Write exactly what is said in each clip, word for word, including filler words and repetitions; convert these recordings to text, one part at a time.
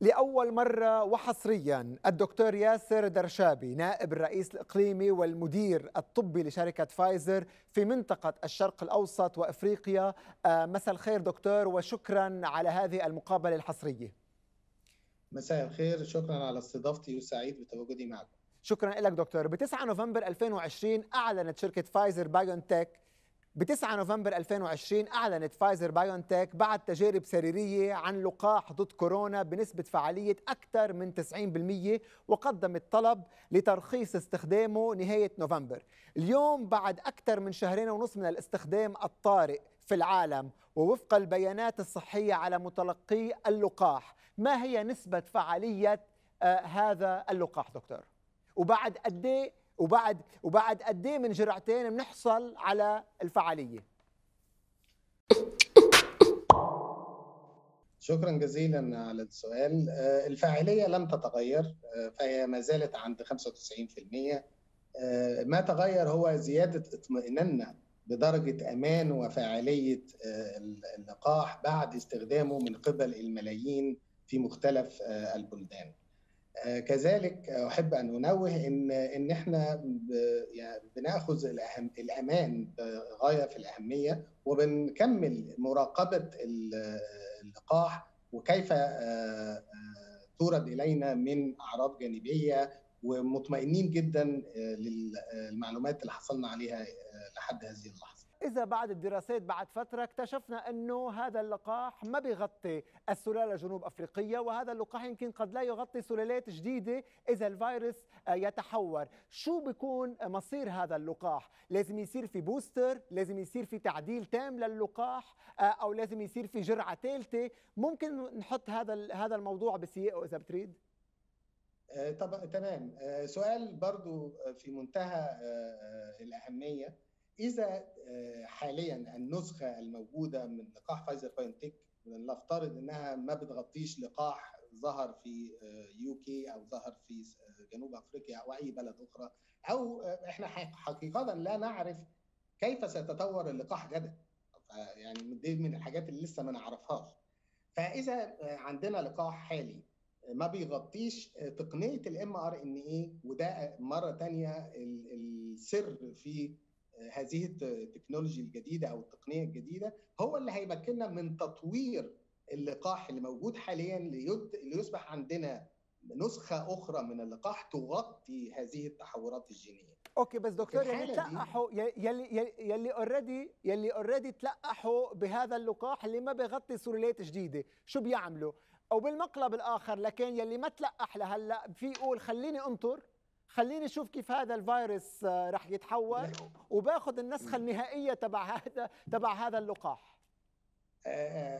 لأول مرة وحصريا الدكتور ياسر درشابي نائب الرئيس الإقليمي والمدير الطبي لشركة فايزر في منطقة الشرق الأوسط وإفريقيا. مساء الخير دكتور، وشكرا على هذه المقابلة الحصرية. مساء الخير، شكرا على استضافتي وسعيد بتواجدي معكم. شكرا لك دكتور. بتسعة نوفمبر ألفين وعشرين أعلنت شركة فايزر بايونتك بتسعة نوفمبر ألفين وعشرين أعلنت فايزر بايونتك بعد تجارب سريرية عن لقاح ضد كورونا بنسبة فعالية أكثر من تسعين بالمئة، وقدمت طلب لترخيص استخدامه نهاية نوفمبر. اليوم بعد أكثر من شهرين ونصف من الاستخدام الطارئ في العالم، ووفق البيانات الصحية على متلقي اللقاح، ما هي نسبة فعالية آه هذا اللقاح دكتور؟ وبعد قد ايه وبعد وبعد قد ايه من جرعتين بنحصل على الفعاليه؟ شكرا جزيلا على السؤال. الفاعليه لم تتغير، فهي ما زالت عند خمسة وتسعين بالمئة. ما تغير هو زياده اطمئناننا بدرجه امان وفاعليه اللقاح بعد استخدامه من قبل الملايين في مختلف البلدان. كذلك احب ان انوه ان ان احنا بناخذ الأهم الامان غايه في الاهميه، وبنكمل مراقبه اللقاح وكيف تورد الينا من اعراض جانبيه، ومطمئنين جدا للمعلومات اللي حصلنا عليها لحد هذه اللحظه. إذا بعد الدراسات بعد فترة اكتشفنا أنه هذا اللقاح ما بيغطي السلالة الجنوب أفريقية، وهذا اللقاح يمكن قد لا يغطي سلالات جديدة إذا الفيروس يتحور، شو بيكون مصير هذا اللقاح؟ لازم يصير في بوستر؟ لازم يصير في تعديل تام للقاح؟ أو لازم يصير في جرعة ثالثة؟ ممكن نحط هذا هذا الموضوع بسياقه إذا بتريد؟ طبعا تمام. سؤال برضو في منتهى الأهمية. إذا حاليا النسخة الموجودة من لقاح فايزر بايونتك، لنفترض أنها ما بتغطيش لقاح ظهر في يوكي أو ظهر في جنوب أفريقيا أو أي بلد أخرى، أو إحنا حقيقة لا نعرف كيف سيتطور اللقاح غدا، يعني دي من الحاجات اللي لسه ما نعرفهاش. فإذا عندنا لقاح حالي ما بيغطيش تقنية ال mRNA، وده مرة تانية السر في هذه التكنولوجيا الجديدة أو التقنية الجديدة، هو اللي هيمكننا من تطوير اللقاح اللي موجود حاليا ليصبح عندنا نسخة أخرى من اللقاح تغطي هذه التحورات الجينية. أوكي بس دكتور، يعني تلقحوا يلي يلي أوريدي يلي أوريدي تلقحوا بهذا اللقاح اللي ما بيغطي سلالات جديدة، شو بيعملوا؟ أو بالمقلب الآخر، لكن يلي ما تلقح لهلا في يقول خليني أنطر، خليني اشوف كيف هذا الفيروس راح يتحول وباخذ النسخه النهائيه تبع هذا تبع هذا اللقاح.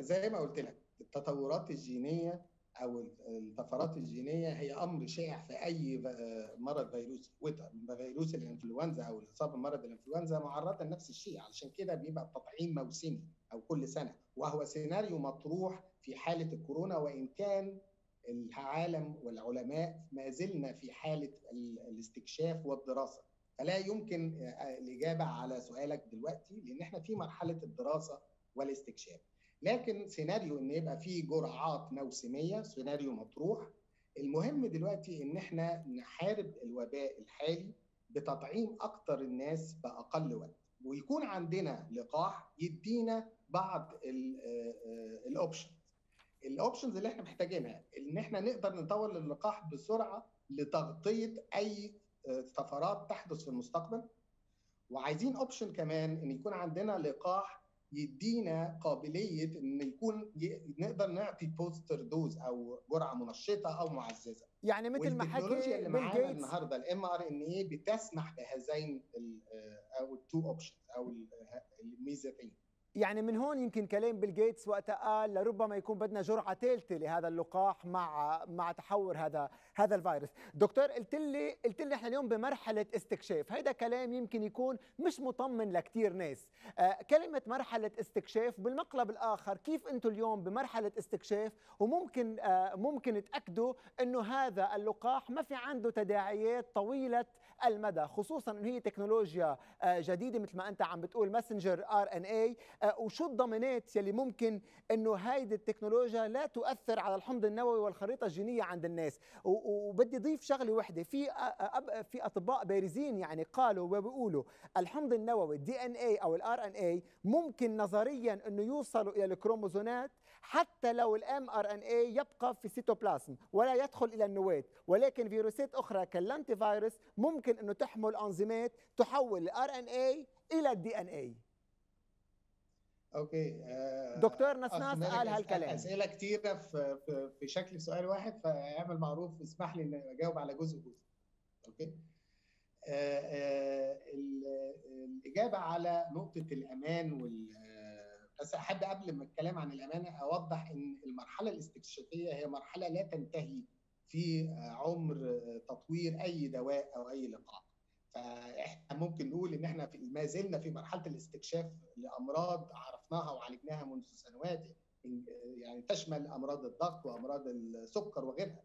زي ما قلت لك، التطورات الجينيه او الطفرات الجينيه هي امر شائع في اي مرض فيروسي، وفيروس الانفلونزا او الاصابه بمرض الانفلونزا معرضه لنفس الشيء، علشان كده بيبقى التطعيم موسمي او كل سنه، وهو سيناريو مطروح في حاله الكورونا، وان كان العالم والعلماء ما زلنا في حالة الاستكشاف والدراسة، فلا يمكن الإجابة على سؤالك دلوقتي لأن احنا في مرحلة الدراسة والاستكشاف. لكن سيناريو إن يبقى في جرعات موسمية سيناريو مطروح. المهم دلوقتي إن احنا نحارب الوباء الحالي بتطعيم أكتر الناس بأقل وقت، ويكون عندنا لقاح يدينا بعض الأوبشن الاوبشنز اللي احنا محتاجينها، ان احنا نقدر نطور اللقاح بسرعه لتغطيه اي طفرات تحدث في المستقبل، وعايزين اوبشن كمان ان يكون عندنا لقاح يدينا قابليه ان يكون نقدر نعطي بوستر دوز او جرعه منشطه او معززه. يعني مثل ما حكى التكنولوجيا اللي معانا النهارده الام ار ان اي بتسمح بهذين او التو اوبشنز او الميزتين. يعني من هون يمكن كلام بيل جيتس وقتها قال لربما يكون بدنا جرعه ثالثه لهذا اللقاح مع مع تحور هذا هذا الفيروس. دكتور قلت لي قلت لي احنا اليوم بمرحله استكشاف، هيدا كلام يمكن يكون مش مطمن لكثير ناس. آه كلمه مرحله استكشاف بالمقلب الاخر، كيف انتم اليوم بمرحله استكشاف وممكن آه ممكن تاكدوا انه هذا اللقاح ما في عنده تداعيات طويله المدى، خصوصا انه هي تكنولوجيا آه جديده مثل ما انت عم بتقول ماسنجر ار ان اي، وشو الضمانات يلي ممكن انه هيدي التكنولوجيا لا تؤثر على الحمض النووي والخريطه الجينيه عند الناس؟ وبدي اضيف شغله واحده، في في اطباء بارزين يعني قالوا وبيقولوا الحمض النووي الدي ان اي او الار ان اي ممكن نظريا انه يوصلوا الى الكروموزومات حتى لو الام ار ان اي يبقى في السيتوبلازم ولا يدخل الى النواه، ولكن فيروسات اخرى كاللانتي فيروس ممكن انه تحمل انظمات تحول الار ان اي الى الدي ان اي. اوكي آه دكتور نسناس قال هالكلام. اسئله كتيره في في شكل سؤال واحد، فاعمل معروف اسمح لي ان اجاوب على جزء جزء. اوكي آه آه الاجابه على نقطه الامان وال بس احب قبل ما الكلام عن الامان اوضح ان المرحله الاستكشافيه هي مرحله لا تنتهي في عمر تطوير اي دواء او اي لقاح. فاحنا ممكن نقول ان احنا ما زلنا في مرحله الاستكشاف لامراض عرفناها وعالجناها منذ سنوات، يعني تشمل امراض الضغط وامراض السكر وغيرها،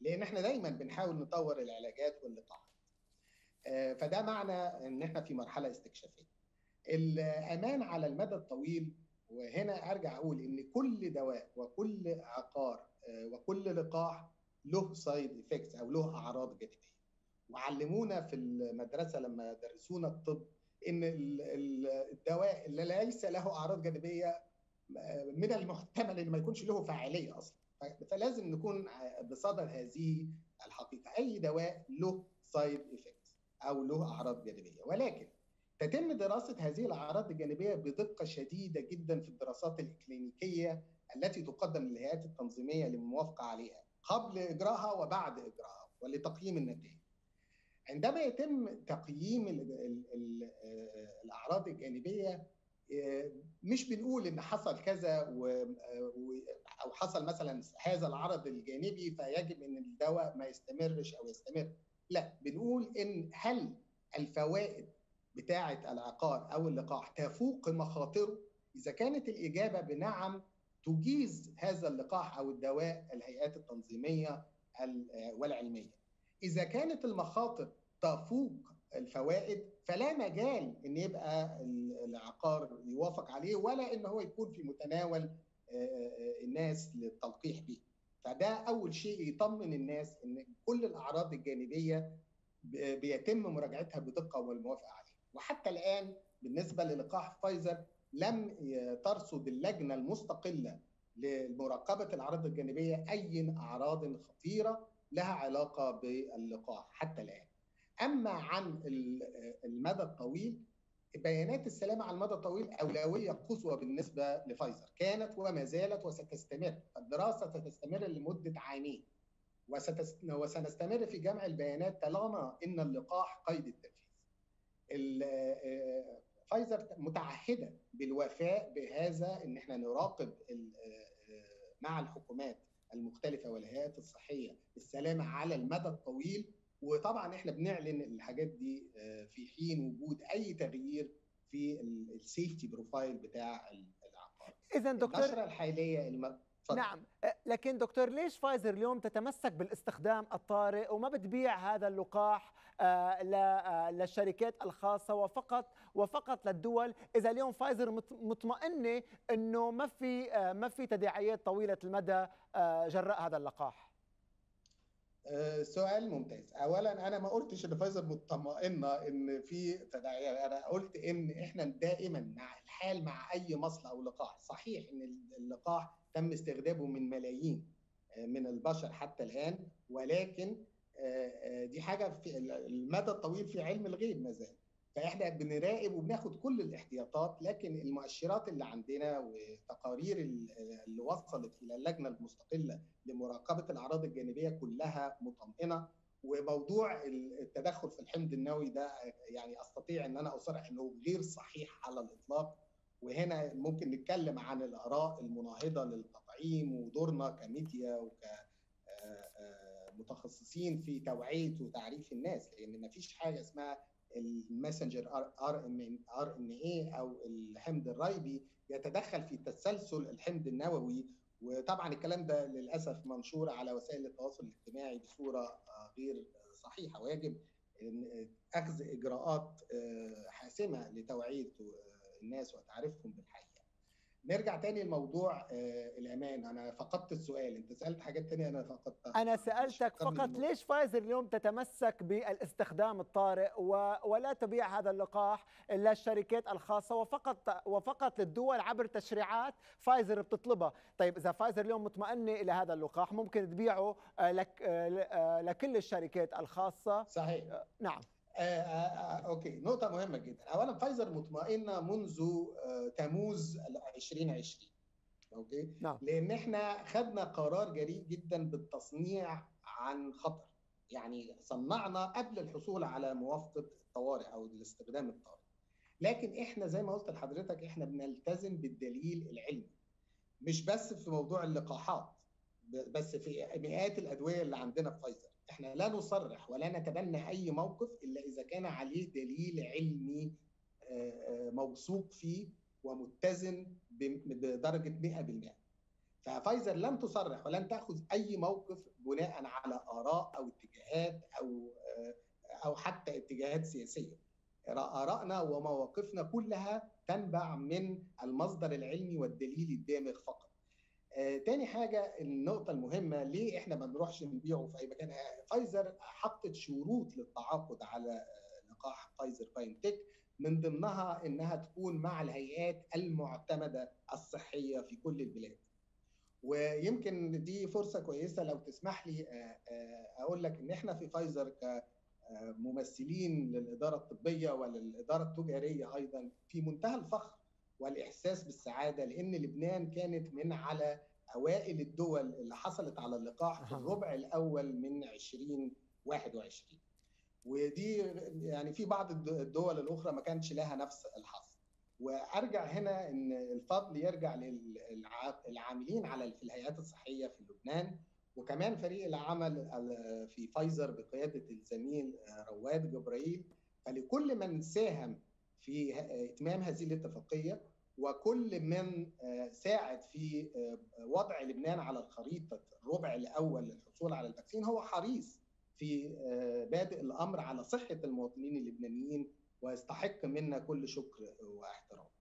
لان احنا دايما بنحاول نطور العلاجات واللقاحات. فده معنى ان احنا في مرحله استكشافيه. الامان على المدى الطويل، وهنا ارجع اقول ان كل دواء وكل عقار وكل لقاح له سايد افكتس او له اعراض جانبيه. وعلمونا في المدرسه لما درسونا الطب ان الدواء اللي ليس له اعراض جانبيه من المحتمل ان ما يكونش له فاعليه اصلا، فلازم نكون بصدد هذه الحقيقه. اي دواء له سايد افكتس او له اعراض جانبيه، ولكن تتم دراسة هذه الأعراض الجانبية بدقة شديدة جدا في الدراسات الإكلينيكية التي تقدم للهيئات التنظيمية للموافقة عليها قبل إجراءها وبعد إجراءها ولتقييم النتائج. عندما يتم تقييم ال ال ال الأعراض الجانبية مش بنقول إن حصل كذا أو حصل مثلا هذا العرض الجانبي فيجب إن الدواء ما يستمرش أو يستمر، لا، بنقول إن هل الفوائد بتاعة العقار أو اللقاح تفوق مخاطره؟ إذا كانت الإجابة بنعم تجيز هذا اللقاح أو الدواء الهيئات التنظيمية والعلمية. إذا كانت المخاطر تفوق الفوائد فلا مجال إن يبقى العقار يوافق عليه ولا إن هو يكون في متناول الناس للتلقيح به. فده أول شيء يطمن الناس إن كل الأعراض الجانبية بيتم مراجعتها بدقة والموافقة عليها. وحتى الآن بالنسبة للقاح فايزر لم ترصد اللجنة المستقلة لمراقبة الأعراض الجانبية أي أعراض خطيرة لها علاقة باللقاح حتى الآن. أما عن المدى الطويل، بيانات السلامة على المدى الطويل أولوية قصوى بالنسبة لفايزر، كانت وما زالت وستستمر. الدراسة ستستمر لمدة عامين وسنستمر في جمع البيانات طالما إن اللقاح قيد التنفيذ. فايزر متعهده بالوفاء بهذا، ان احنا نراقب مع الحكومات المختلفه والهيئات الصحيه السلامه على المدى الطويل، وطبعا احنا بنعلن الحاجات دي في حين وجود اي تغيير في السيفتي بروفايل بتاع العقار. اذا دكتور النشره الحاليه الم... نعم، لكن دكتور ليش فايزر اليوم تتمسك بالاستخدام الطارئ وما بتبيع هذا اللقاح للشركات الخاصة وفقط وفقط للدول، إذا اليوم فايزر مطمئنة إنه ما في ما في تداعيات طويلة المدى جراء هذا اللقاح؟ سؤال ممتاز. أولا أنا ما قلتش إن فايزر مطمئنة إن في تداعيات، أنا قلت إن إحنا دائما مع الحال مع أي مصل أو لقاح. صحيح إن اللقاح تم استخدامه من ملايين من البشر حتى الآن، ولكن دي حاجة في المدى الطويل في علم الغيب ما زال، فإحنا بنراقب وبناخد كل الاحتياطات. لكن المؤشرات اللي عندنا وتقارير اللي وصلت إلى اللجنة المستقلة لمراقبة الأعراض الجانبية كلها مطمئنة. وموضوع التدخل في الحمض النووي ده يعني أستطيع أن أنا أصرح أنه غير صحيح على الإطلاق، وهنا ممكن نتكلم عن الآراء المناهضة للتطعيم ودورنا كميديا وك متخصصين في توعيه وتعريف الناس، لان ما فيش حاجه اسمها الماسنجر ار ان اي او الحمض الريبي يتدخل في تسلسل الحمض النووي. وطبعا الكلام ده للاسف منشور على وسائل التواصل الاجتماعي بصوره غير صحيحه، ويجب اخذ اجراءات حاسمه لتوعيه الناس وتعريفهم بالحقيقه. نرجع تاني لموضوع آه الامان. انا فقدت السؤال، انت سالت حاجات تانية انا فقدتها. انا سالتك فقط ليش فايزر اليوم تتمسك بالاستخدام الطارئ و... ولا تبيع هذا اللقاح الا الشركات الخاصه وفقط وفقط للدول عبر تشريعات فايزر بتطلبها. طيب اذا فايزر اليوم مطمئنه الى هذا اللقاح ممكن تبيعه لك... لكل الشركات الخاصه. صحيح. نعم. آه آه اوكي، نقطة مهمة جدا. أولا فايزر مطمئنة منذ آه تموز ألفين وعشرين، اوكي؟ نعم. لأن احنا خدنا قرار جريء جدا بالتصنيع عن خطر، يعني صنعنا قبل الحصول على موافقة الطوارئ أو الاستخدام الطارئ. لكن احنا زي ما قلت لحضرتك احنا بنلتزم بالدليل العلمي. مش بس في موضوع اللقاحات، بس في مئات الأدوية اللي عندنا في فايزر. احنا لا نصرح ولا نتبنى اي موقف الا اذا كان عليه دليل علمي موثوق فيه ومتزن بدرجه مئة بالمئة. ففايزر لن تصرح ولن تاخذ اي موقف بناء على اراء او اتجاهات او او حتى اتجاهات سياسيه. ارائنا ومواقفنا كلها تنبع من المصدر العلمي والدليل الدامغ فقط. آه، تاني حاجة، النقطة المهمة، ليه احنا ما بنروحش نبيعه في أي مكان؟ فايزر حطت شروط للتعاقد على لقاح فايزر بيونتك، من ضمنها إنها تكون مع الهيئات المعتمدة الصحية في كل البلاد. ويمكن دي فرصة كويسة لو تسمح لي أقول لك إن احنا في فايزر كممثلين للإدارة الطبية وللإدارة التجارية أيضا في منتهى الفخر والإحساس بالسعادة، لأن لبنان كانت من على أوائل الدول اللي حصلت على اللقاح في الربع الأول من ألفين وواحد وعشرين، ودي يعني في بعض الدول الأخرى ما كانش لها نفس الحظ. وأرجع هنا إن الفضل يرجع للعاملين على في الهيئات الصحية في لبنان، وكمان فريق العمل في فايزر بقيادة الزميل رواد جبريل، فلكل من ساهم في إتمام هذه الاتفاقية وكل من ساعد في وضع لبنان على الخريطة الربع الأول للحصول على الفاكسين. هو حريص في بادئ الأمر على صحة المواطنين اللبنانيين، ويستحق منا كل شكر واحترام.